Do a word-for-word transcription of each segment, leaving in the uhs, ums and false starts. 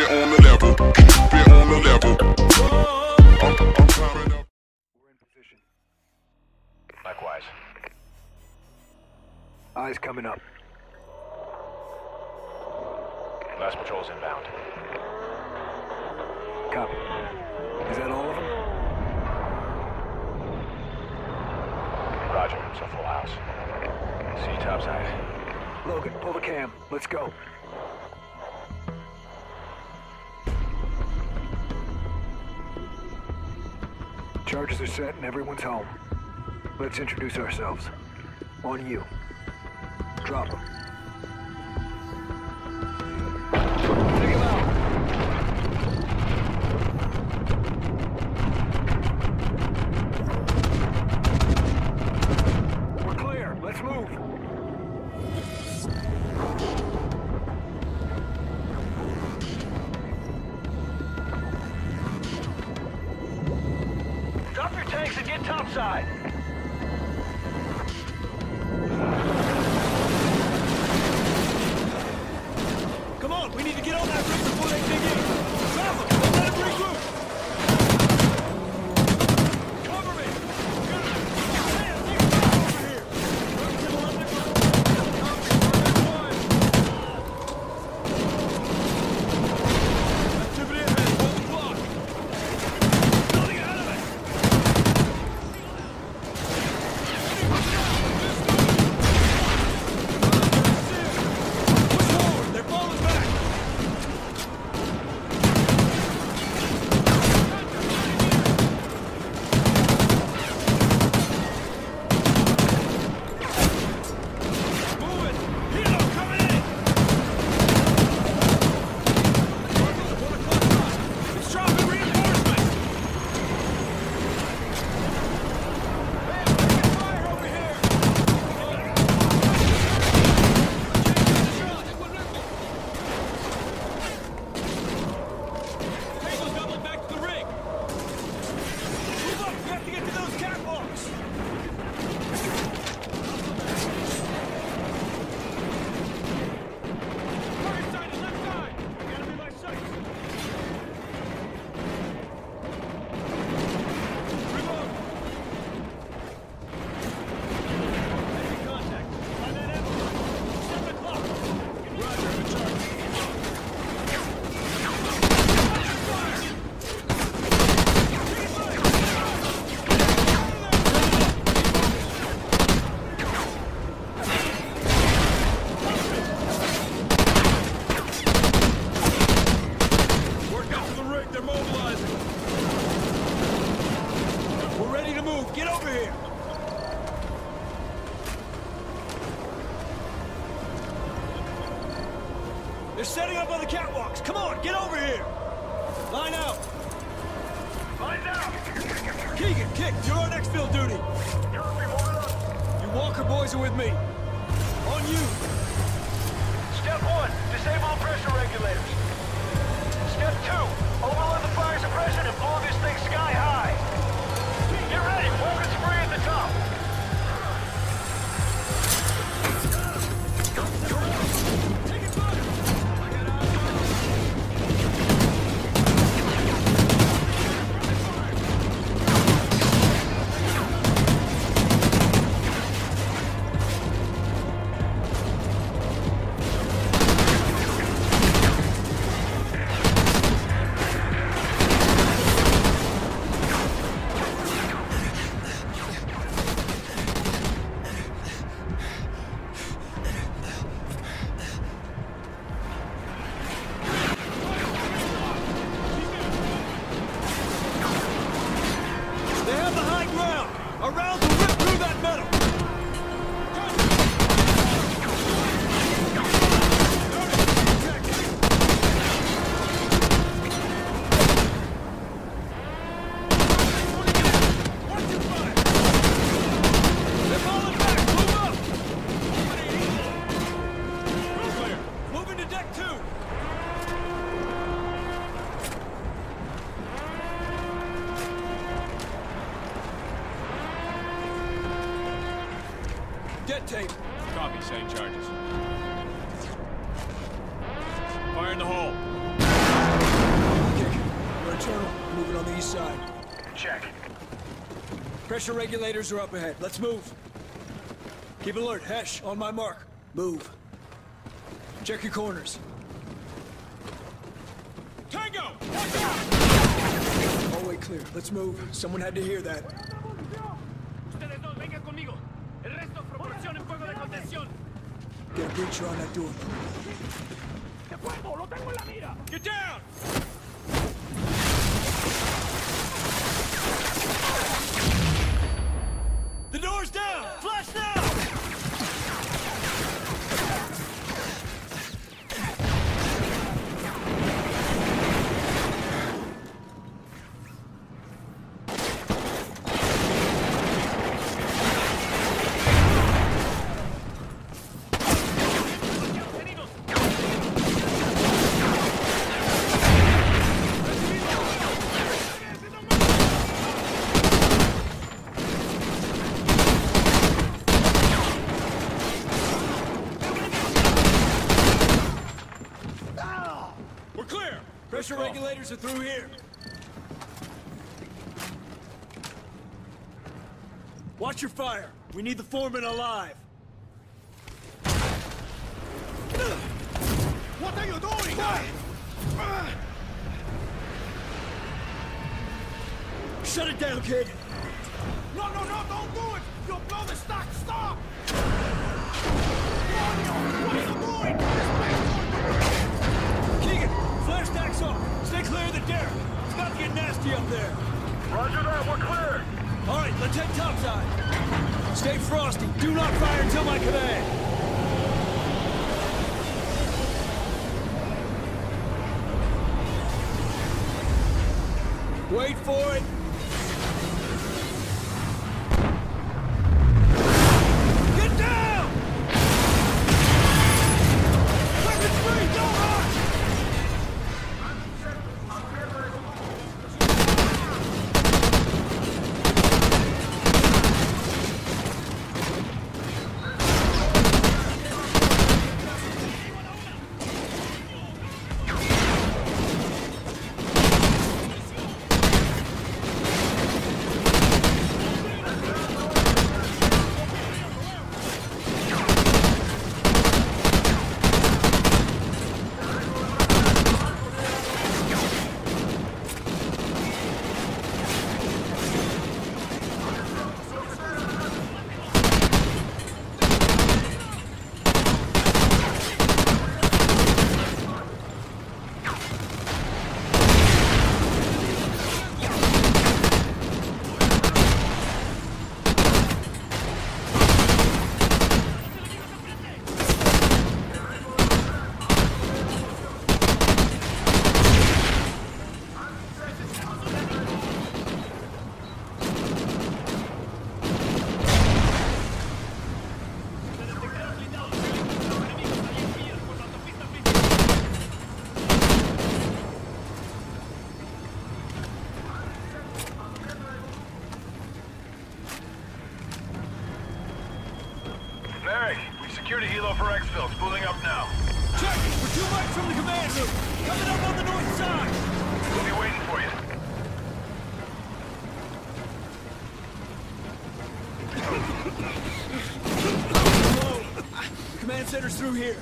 it on the level. Keep it on the level. I'm, I'm climbing up. We're in position. Likewise. Eyes coming up. Last patrol's inbound. Copy. Is that all of them? Roger, it's a full house. See you topside. Logan, pull the cam. Let's go. Charges are set and everyone's home. Let's introduce ourselves. On you. Drop them. Take him out. We're clear. Let's move. Drop your tanks and get topside. We need to get on that roof before they dig in. Stop them! We'll let them regroup! Cover me! Get them! Man, take them out over here! Run to the left one! Activity ahead, hold the block! Building out of it! Push forward! They're falling back! They're setting up on the catwalks. Come on, get over here. Line out. Line out. Keegan, Kick, you're on exfil duty. You Walker boys are with me. On you. Step one, disable the pressure regulators. Step two, overload the fire suppression and blow this thing sky high. Get ready, Logan's free at the top. Dead tape. Copy, same charges. Fire in the hole. Pressure regulators are up ahead. Let's move. Keep alert. Hesh, on my mark. Move. Check your corners. Tango! Hallway clear. Let's move. Someone had to hear that. Get a breacher on that door. Get down! The door's down! Flash now! Pressure regulators are through here. Watch your fire. We need the foreman alive. What are you doing? Fire. Shut it down, kid. No, no, no, don't do it. You'll blow the stock. Stop. What are you doing? Stay clear of the derrick. It's about to get nasty up there. Roger that, we're clear. All right, let's head topside. Stay frosty. Do not fire until my command. Wait for it. Through here.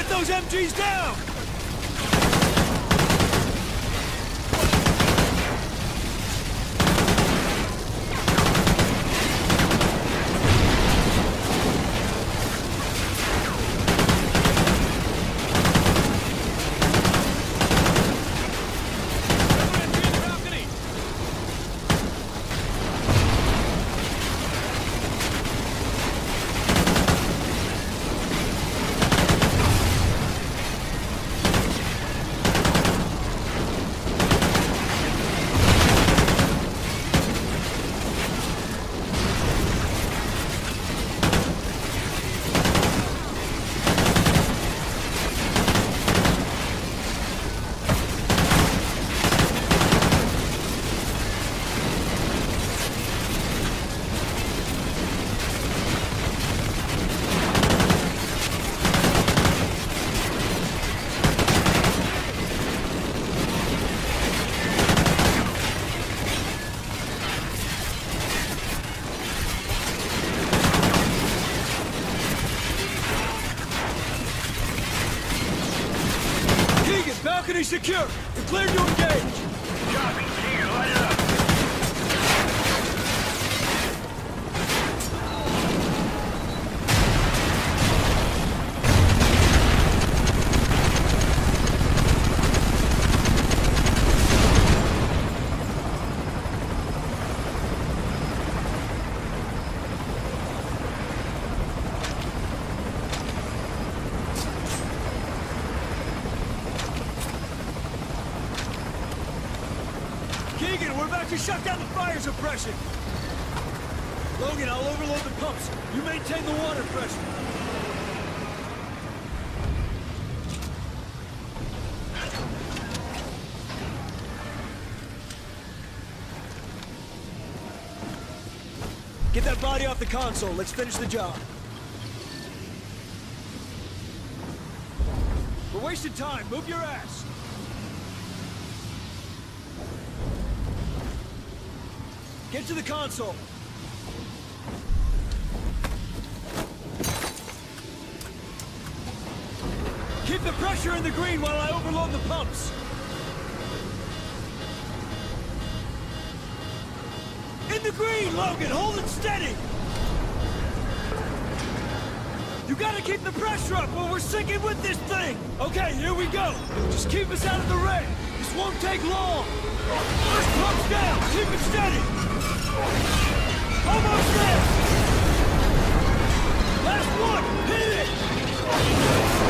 Get those M Gs down! Balcony secure! You're cleared to engage! Copy. Here, light it up! Keegan, we're about to shut down the fire suppression! Logan, I'll overload the pumps. You maintain the water pressure. Get that body off the console. Let's finish the job. We're wasting time. Move your ass! Get to the console! Keep the pressure in the green while I overload the pumps! In the green, Logan! Hold it steady! You gotta keep the pressure up or we're sinking with this thing! Okay, here we go! Just keep us out of the red! This won't take long! First pump's down! Keep it steady! Almost there! Last one! Hit it!